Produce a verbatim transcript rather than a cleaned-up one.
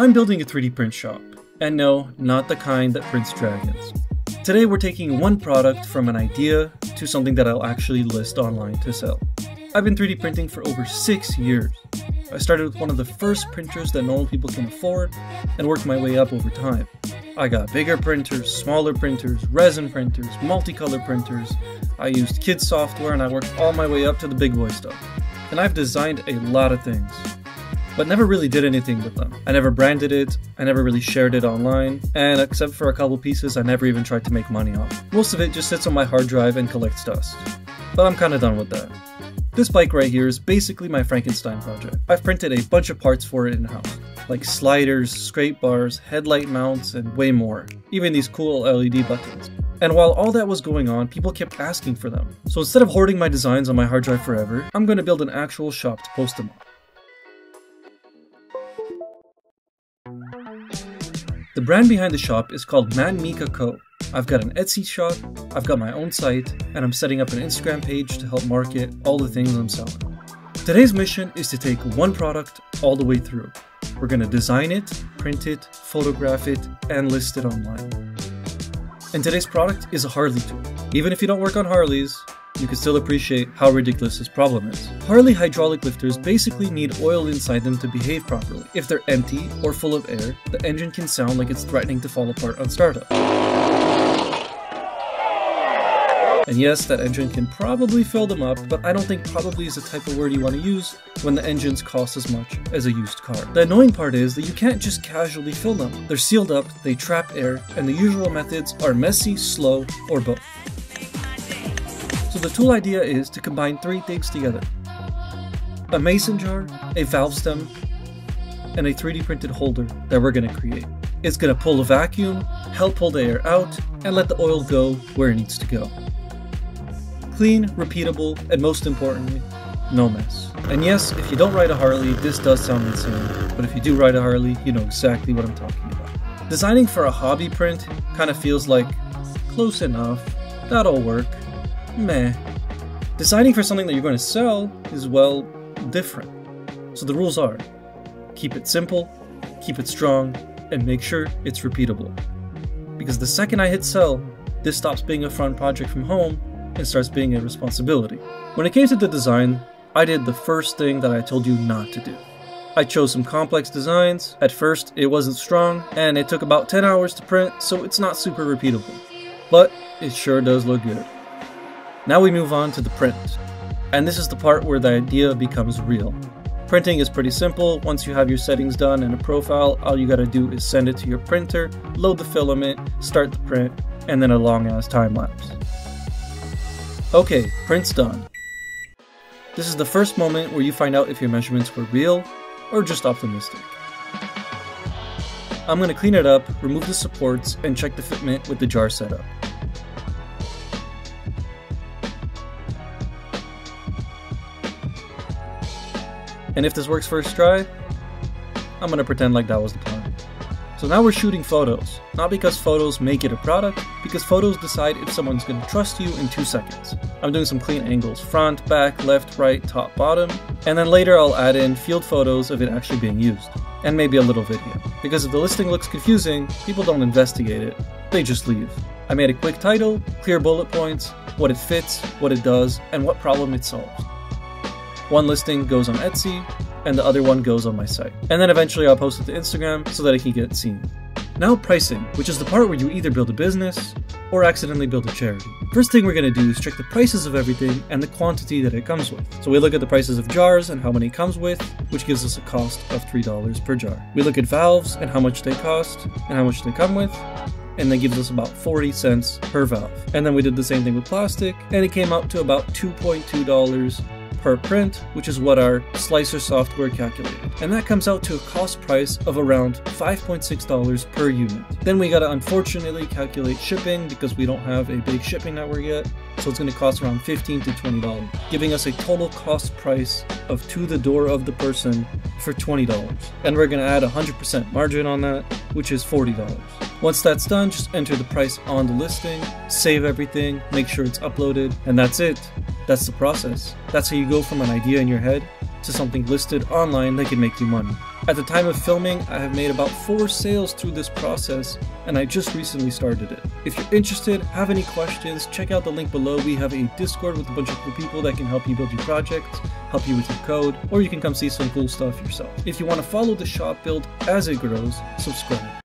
I'm building a three D print shop, and no, not the kind that prints dragons. Today we're taking one product from an idea to something that I'll actually list online to sell. I've been three D printing for over six years. I started with one of the first printers that normal people can afford and worked my way up over time. I got bigger printers, smaller printers, resin printers, multicolor printers. I used kids software and I worked all my way up to the big boy stuff. And I've designed a lot of things, but never really did anything with them. I never branded it, I never really shared it online, and except for a couple pieces, I never even tried to make money off. Most of it just sits on my hard drive and collects dust, but I'm kinda done with that. This bike right here is basically my Frankenstein project. I've printed a bunch of parts for it in-house, like sliders, scrape bars, headlight mounts, and way more. Even these cool L E D buttons. And while all that was going on, people kept asking for them. So instead of hoarding my designs on my hard drive forever, I'm going to build an actual shop to post them on. The brand behind the shop is called Man Mika Co. I've got an Etsy shop, I've got my own site, and I'm setting up an Instagram page to help market all the things I'm selling. Today's mission is to take one product all the way through. We're going to design it, print it, photograph it, and list it online. And today's product is a Harley tool. Even if you don't work on Harleys, you can still appreciate how ridiculous this problem is. Harley hydraulic lifters basically need oil inside them to behave properly. If they're empty or full of air, the engine can sound like it's threatening to fall apart on startup. And yes, that engine can probably fill them up, but I don't think probably is the type of word you want to use when the engines cost as much as a used car. The annoying part is that you can't just casually fill them. They're sealed up, they trap air, and the usual methods are messy, slow, or both. So the tool idea is to combine three things together. A mason jar, a valve stem, and a three D printed holder that we're going to create. It's going to pull a vacuum, help pull the air out, and let the oil go where it needs to go. Clean, repeatable, and most importantly, no mess. And yes, if you don't ride a Harley, this does sound insane, but if you do ride a Harley, you know exactly what I'm talking about. Designing for a hobby print kind of feels like, close enough, that'll work, meh. Designing for something that you're going to sell is, well, different. So the rules are, keep it simple, keep it strong, and make sure it's repeatable. Because the second I hit sell, this stops being a fun project from home and starts being a responsibility. When it came to the design, I did the first thing that I told you not to do. I chose some complex designs. At first, it wasn't strong, and it took about ten hours to print, so it's not super repeatable. But it sure does look good. Now we move on to the print. And this is the part where the idea becomes real. Printing is pretty simple. Once you have your settings done and a profile, all you gotta do is send it to your printer, load the filament, start the print, and then a long-ass time-lapse. Okay, print's done. This is the first moment where you find out if your measurements were real or just optimistic. I'm going to clean it up, remove the supports, and check the fitment with the jar setup. And if this works first try, I'm going to pretend like that was the plan. So now we're shooting photos, not because photos make it a product, because photos decide if someone's going to trust you in two seconds. I'm doing some clean angles, front, back, left, right, top, bottom, and then later I'll add in field photos of it actually being used, and maybe a little video. Because if the listing looks confusing, people don't investigate it, they just leave. I made a quick title, clear bullet points, what it fits, what it does, and what problem it solves. One listing goes on Etsy, and the other one goes on my site. And then eventually I'll post it to Instagram so that it can get seen. Now pricing, which is the part where you either build a business or accidentally build a charity. First thing we're gonna do is check the prices of everything and the quantity that it comes with. So we look at the prices of jars and how many it comes with, which gives us a cost of three dollars per jar. We look at valves and how much they cost and how much they come with, and that gives us about forty cents per valve. And then we did the same thing with plastic, and it came out to about two point two dollars per print, which is what our slicer software calculated. And that comes out to a cost price of around five point six dollars per unit. Then we gotta unfortunately calculate shipping because we don't have a big shipping network yet, so it's gonna cost around fifteen to twenty dollars, giving us a total cost price of to the door of the person for twenty dollars. And we're gonna add one hundred percent margin on that, which is forty dollars. Once that's done, just enter the price on the listing, save everything, make sure it's uploaded, and that's it. That's the process. That's how you go from an idea in your head to something listed online that can make you money. At the time of filming, I have made about four sales through this process, and I just recently started it. If you're interested, have any questions, check out the link below. We have a Discord with a bunch of cool people that can help you build your projects, help you with your code, or you can come see some cool stuff yourself. If you want to follow the shop build as it grows, subscribe.